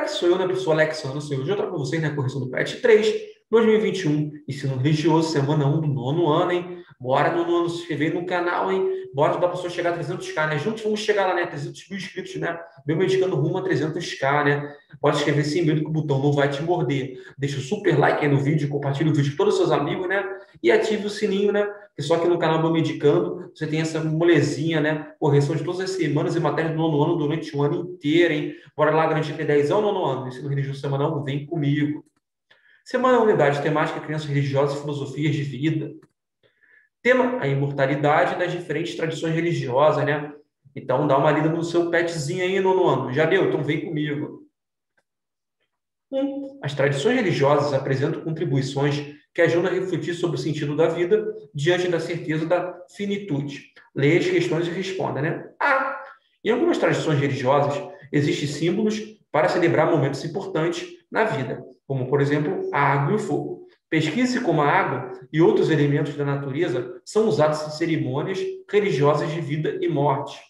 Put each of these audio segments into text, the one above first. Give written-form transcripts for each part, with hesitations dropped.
Será que sou eu, né, professor Alex? Eu não sei. Hoje eu trago para vocês, né, correção do PET3, 2021, ensino religioso, semana 1 do nono ano, hein? Bora, nono ano, se inscrever no canal, hein? Bora ajudar a pessoa a chegar a 300k, né? Juntos vamos chegar lá, né? 300 mil inscritos, né? Biomedicando rumo a 300k, né? Pode escrever sem medo que o botão não vai te morder. Deixa o super like aí no vídeo, compartilha o vídeo com todos os seus amigos, né? E ative o sininho, né? Porque só aqui no canal Biomedicando você tem essa molezinha, né? Correção de todas as semanas e matérias do nono ano durante o ano inteiro, hein? Bora lá, garantir até 10 ao nono ano. Ensino religioso semanal, vem comigo. Semana, unidade temática, crianças religiosas e filosofias de vida. Tema, a imortalidade das diferentes tradições religiosas, né? Então, dá uma lida no seu petzinho aí, nono ano. Já deu? Então, vem comigo. 1. As tradições religiosas apresentam contribuições que ajudam a refletir sobre o sentido da vida diante da certeza da finitude. Leia as questões e responda, né? A. Em algumas tradições religiosas, existem símbolos para celebrar momentos importantes na vida, como, por exemplo, a água e o fogo. Pesquise como a água e outros elementos da natureza são usados em cerimônias religiosas de vida e morte.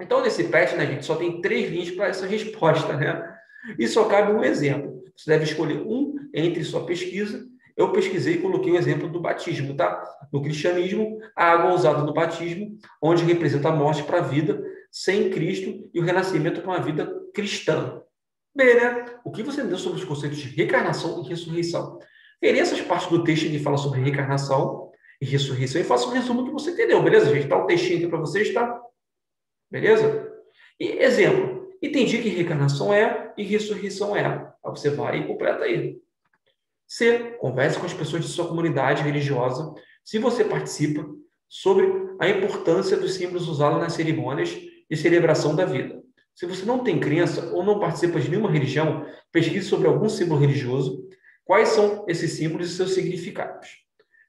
Então, nesse PET, né, gente, só tem 3 linhas para essa resposta, né? E só cabe um exemplo. Você deve escolher um entre sua pesquisa. Eu pesquisei e coloquei o exemplo do batismo, tá? No cristianismo, a água é usada no batismo, onde representa a morte para a vida sem Cristo e o renascimento para uma vida cristã. B, né? O que você entendeu sobre os conceitos de reencarnação e ressurreição? Peguei essas partes do texto que fala sobre reencarnação e ressurreição e faça um resumo que você entendeu, beleza, gente? Tá o textinho aqui para vocês, tá? Beleza? E exemplo, entendi que reencarnação é e ressurreição é. Aí você vai e completa aí. C, converse com as pessoas de sua comunidade religiosa, se você participa, sobre a importância dos símbolos usados nas cerimônias e celebração da vida. Se você não tem crença ou não participa de nenhuma religião, pesquise sobre algum símbolo religioso, quais são esses símbolos e seus significados.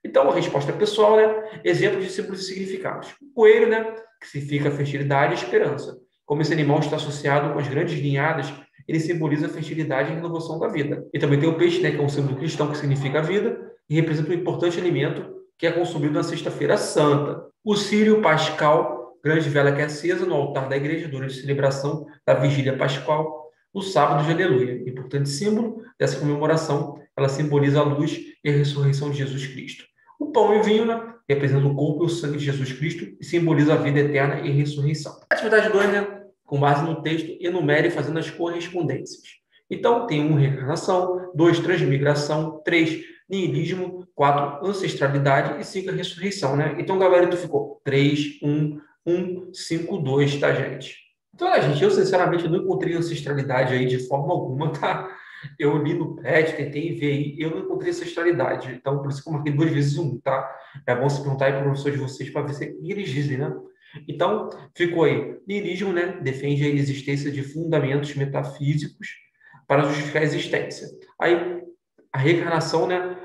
Então, a resposta pessoal, né? Exemplos de símbolos e significados. O coelho, né? Que significa fertilidade e esperança. Como esse animal está associado com as grandes linhadas, ele simboliza a fertilidade e a renovação da vida. E também tem o peixe, né? Que é um símbolo cristão que significa a vida e representa um importante alimento que é consumido na Sexta-feira Santa. O Círio Pascal, grande vela que é acesa no altar da igreja durante a celebração da Vigília Pascal, no sábado de Aleluia. Importante símbolo dessa comemoração, ela simboliza a luz e a ressurreição de Jesus Cristo. O pão e o vinho, né, representa o corpo e o sangue de Jesus Cristo e simboliza a vida eterna e a ressurreição. Atividade 2, né, com base no texto, enumere fazendo as correspondências. Então, tem 1, reencarnação, 2, transmigração, 3, niilismo, 4, ancestralidade e 5, ressurreição, né? Então, galera, tu ficou 3, 1, 5, 2, tá, gente? Então, né, gente, eu sinceramente não encontrei ancestralidade aí de forma alguma, tá? Eu li no PET, tentei ver aí, eu não encontrei ancestralidade. Então, por isso que eu marquei 2 vezes 1, tá? É bom se perguntar aí para o professor de vocês para ver se eles dizem, né? Então, ficou aí. Niilismo, né? Defende a inexistência de fundamentos metafísicos para justificar a existência. Aí, a reencarnação, né?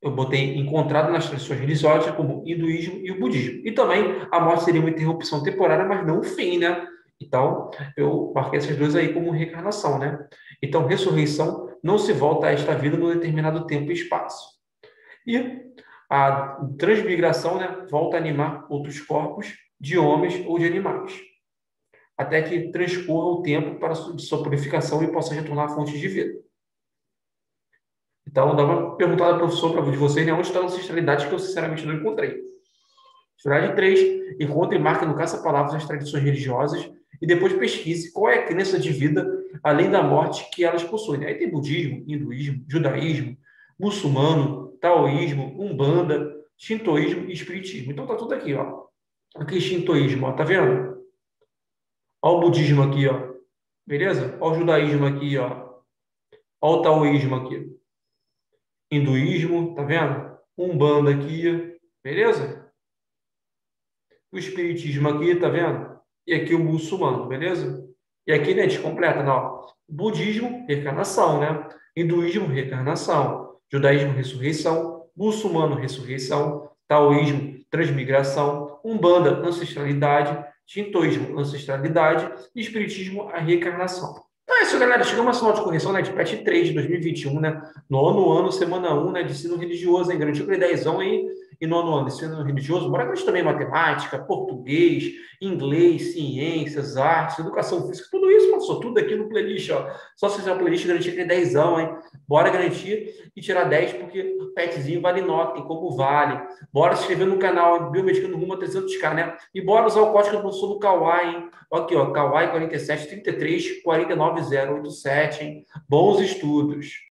Eu botei encontrado nas tradições religiosas como o hinduísmo e o budismo. E também a morte seria uma interrupção temporária, mas não um fim, né? Então, eu marquei essas 2 aí como reencarnação, né? Então, ressurreição não se volta a esta vida num determinado tempo e espaço. E a transmigração, né, volta a animar outros corpos de homens ou de animais, até que transcorra o tempo para sua purificação e possa retornar à fonte de vida. Então, dá uma perguntada ao professor para vocês, né? Onde estão as ancestralidades que eu, sinceramente, não encontrei? Atividade 3. Encontre e marque no caça-palavras as tradições religiosas e depois pesquise qual é a crença de vida além da morte que elas possuem, né? Aí tem budismo, hinduísmo, judaísmo, muçulmano, taoísmo, umbanda, shintoísmo e espiritismo. Então, tá tudo aqui, ó. Aqui, shintoísmo, ó. Tá vendo? Ó o budismo aqui, ó. Beleza? Ó o judaísmo aqui, ó. Ó o taoísmo aqui. Hinduísmo, tá vendo? Umbanda aqui, beleza? O espiritismo aqui, tá vendo? E aqui o muçulmano, beleza? E aqui, né, a gente completa, não. Budismo, reencarnação, né? Hinduísmo, reencarnação. Judaísmo, ressurreição. Muçulmano, ressurreição. Taoísmo, transmigração. Umbanda, ancestralidade. Shintoísmo, ancestralidade. E espiritismo, a reencarnação. Então é isso, galera. Chegamos a final de correção, né, de PET 3 de 2021, né? Nono ano, semana 1, né? De ensino religioso, hein? Garantiu para 10 aí. e nono ano, ensino religioso, bora que a gente também matemática, português, inglês, ciências, artes, educação física, tudo isso, passou tudo aqui no playlist, ó. Só se fizer uma playlist garantir que é 10ão, hein? Bora garantir e tirar 10, porque o petzinho vale nota, tem como vale. Bora se inscrever no canal, hein? Biomedicando rumo a 300k, né? E bora usar o código do professor do Kwai, hein? Aqui, ó, Kwai 47 33 49 087, hein? Bons estudos!